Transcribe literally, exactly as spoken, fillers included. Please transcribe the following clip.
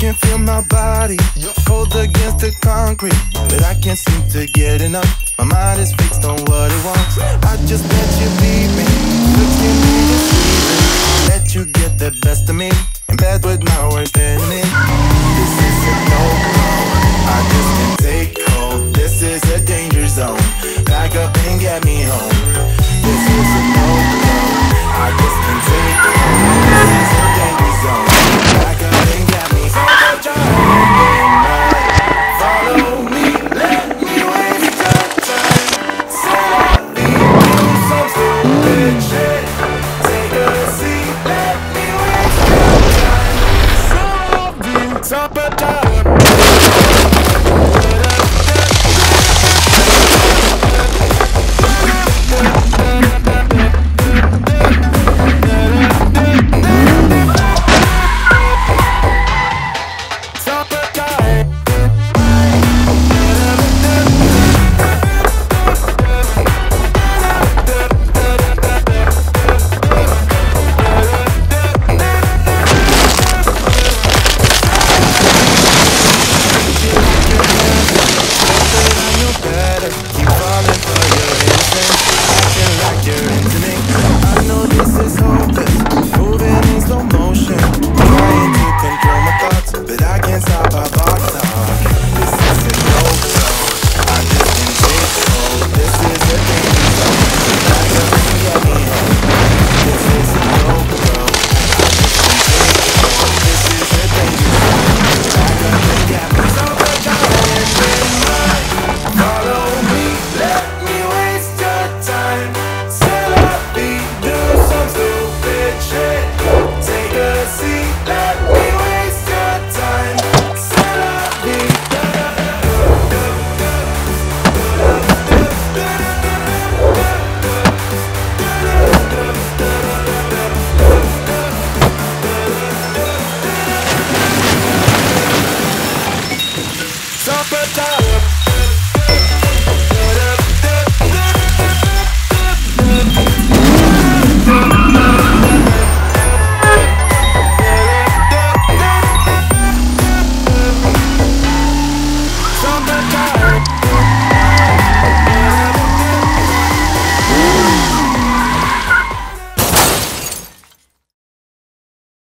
can feel my body cold against the concrete, but I can't seem to get enough. My mind is fixed on what it wants. I just let you leave me, look at me deceiving. Let you get the best of me, in bed with my worst enemy. This is a no-go, I just can't take hold. This is a danger zone, back up and get me home. This is a no-go, I just can't take hold. This is a danger zone, back up and get me home. Follow me, let me wait your time. Say I need you, some stupid shit. Take a seat, let me wait your time. So I'll be top of time.